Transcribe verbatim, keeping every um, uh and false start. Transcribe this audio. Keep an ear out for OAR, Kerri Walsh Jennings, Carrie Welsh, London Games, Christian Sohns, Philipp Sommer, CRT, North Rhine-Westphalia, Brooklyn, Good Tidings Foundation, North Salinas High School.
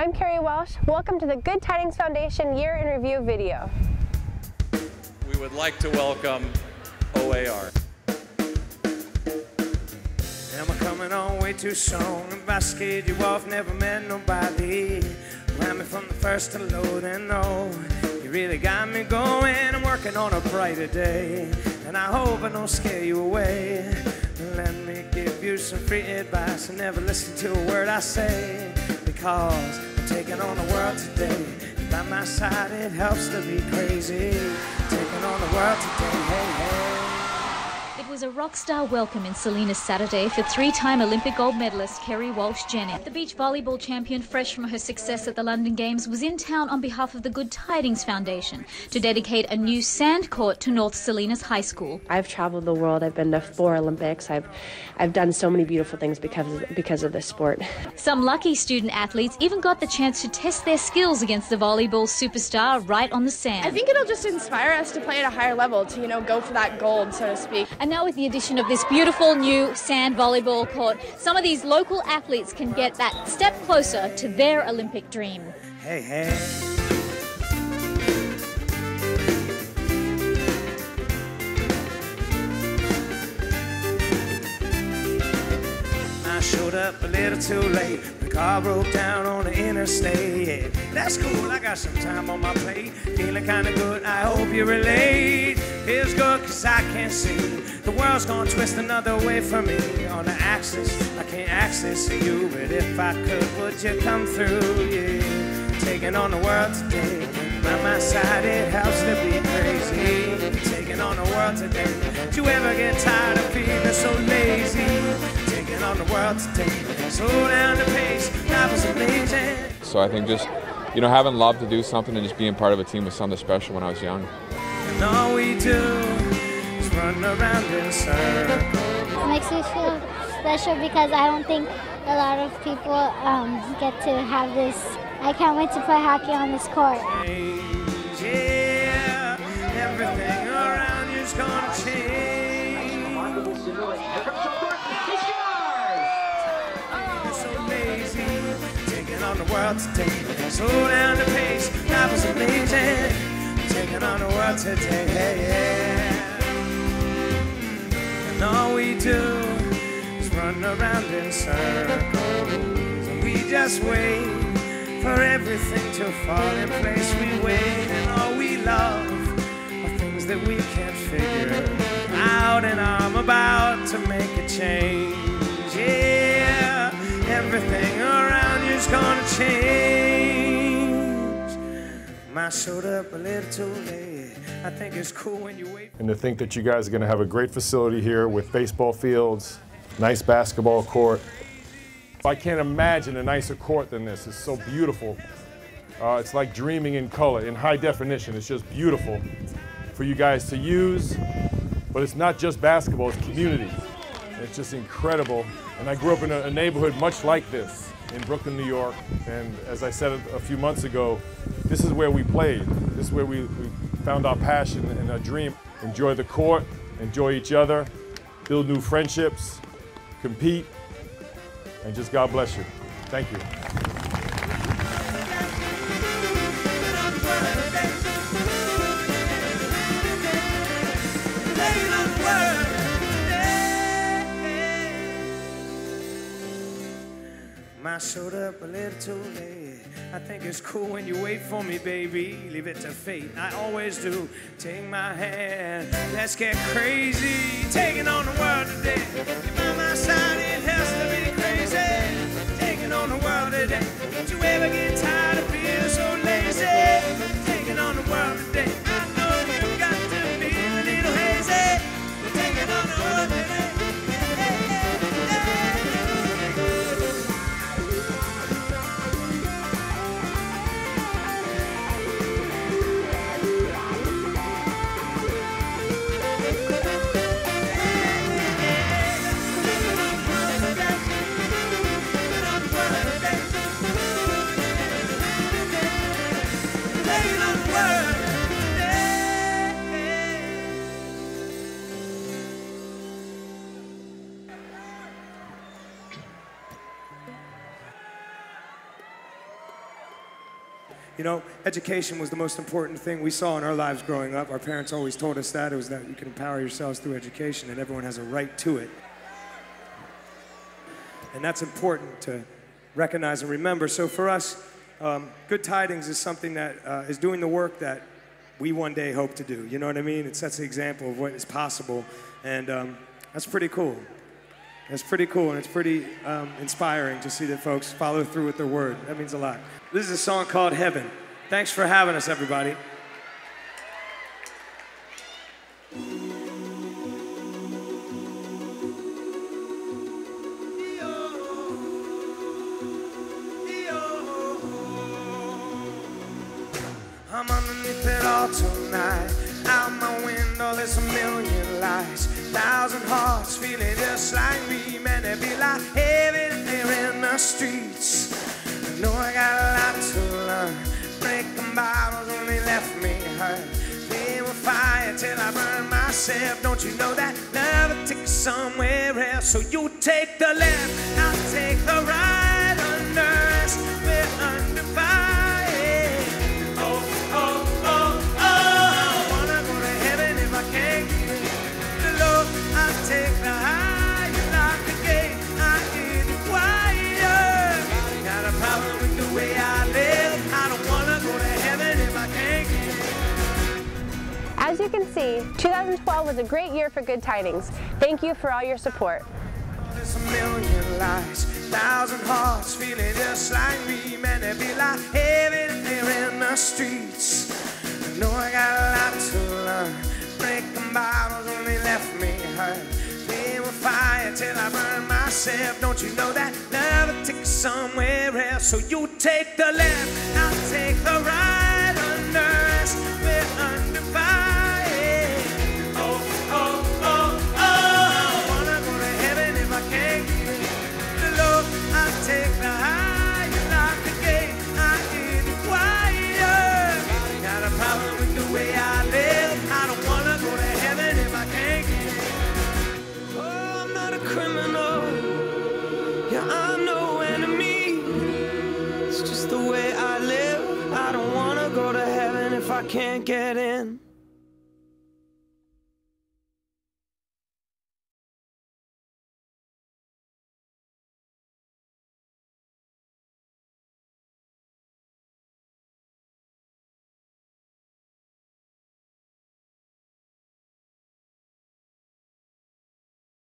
I'm Carrie Welsh. Welcome to the Good Tidings Foundation Year in Review video. We would like to welcome O A R. Am I coming on way too soon? If I scared you off, never met nobody. Ran me from the first to load and no. You really got me going. I'm working on a brighter day. And I hope I don't scare you away. Let me give you some free advice. And never listen to a word I say. Because I'm taking on the world today. And by my side, it helps to be crazy. Taking on the world today, hey, hey. It was a rock star welcome in Salinas Saturday for three-time Olympic gold medalist Kerri Walsh Jennings. The beach volleyball champion, fresh from her success at the London Games, was in town on behalf of the Good Tidings Foundation to dedicate a new sand court to North Salinas High School. I've traveled the world. I've been to four Olympics. I've, I've done so many beautiful things because of, because of this sport. Some lucky student athletes even got the chance to test their skills against the volleyball superstar right on the sand. I think it'll just inspire us to play at a higher level, to, you know, go for that gold, so to speak. And now with the addition of this beautiful new sand volleyball court, some of these local athletes can get that step closer to their Olympic dream. Hey, hey. I showed up a little too late. The car broke down on the interstate. That's cool, I got some time on my plate. Feeling kinda good, I hope you relate. Feels good cause I can't see. The world's gonna twist another way for me. On the axis, I can't access you. But if I could, would you come through, yeah. Taking on the world today. By my side, it helps to be crazy. Taking on the world today. Did you ever get tired of feeling so lazy? Taking on the world today. Slow down the pace, life is amazing. So I think just, you know, having love to do something and just being part of a team was something special when I was young. And all we do is run around in circles. It makes me feel special because I don't think a lot of people um, get to have this. I can't wait to play hockey on this court. Yeah, everything around you's gonna change. You're so lazy, taking on the world today. Slow down the pace, life is amazing. Taking on the world today. Hey, yeah. And all we do is run around in circles. And we just wait for everything to fall in place. We wait, and all we love are things that we can't figure out. And I'm about to make a change. Yeah, everything around you's gonna change. I showed up a little too late. I think it's cool when you wait. And to think that you guys are going to have a great facility here with baseball fields, nice basketball court. I can't imagine a nicer court than this. It's so beautiful. Uh, it's like dreaming in color, in high definition. It's just beautiful for you guys to use. But it's not just basketball, it's community. And it's just incredible. And I grew up in a, a neighborhood much like this in Brooklyn, New York. And as I said a, a few months ago, this is where we played. This is where we, we found our passion and our dream. Enjoy the court, enjoy each other, build new friendships, compete, and just God bless you. Thank you. I showed up a little too late. I think it's cool when you wait for me, baby. Leave it to fate. I always do. Take my hand. Let's get crazy. Taking on the world today. You're by my side, it has to be crazy. Taking on the world today. Don't you ever get tired of being so lazy? Taking on the world today. I know you've got to be a little hazy. Taking on the world today. You know, education was the most important thing we saw in our lives growing up. Our parents always told us that. It was that you can empower yourselves through education and everyone has a right to it. And that's important to recognize and remember. So for us, um, Good Tidings is something that uh, is doing the work that we one day hope to do. You know what I mean? It sets the example of what is possible. And um, that's pretty cool. It's pretty cool, and it's pretty um, inspiring to see that folks follow through with their word. That means a lot. This is a song called Heaven. Thanks for having us, everybody. I'm underneath it all tonight. Out my window, there's a million lights. Thousand hearts feeling just like me. Man, it'd be like heaven there in the streets. I know I got a lot to learn. Breaking bottles only left me hurt. They were fire till I burned myself. Don't you know that love will take you somewhere else? So you take the left, I'll take the right. Under us, we're under fire. Oh, oh, oh, oh. I wanna go to heaven if I can get it. The low, I'll take the high. As you can see, two thousand twelve was a great year for Good Tidings. Thank you for all your support. There's a million lies, thousand hearts feeling just like me, man, it'd be like heaven there in the streets. I know I got a lot to learn. Breaking bottles only left me hurt. They were fire till I burned myself. Don't you know that love will take you somewhere else? So you take the left, I'll take the right. Under us, we're under fire. Take the high, you lock the gate, I get quieter. Got a problem with the way I live. I don't wanna go to heaven if I can't get it. Oh, I'm not a criminal, yeah, I'm no enemy. It's just the way I live. I don't wanna go to heaven if I can't get in.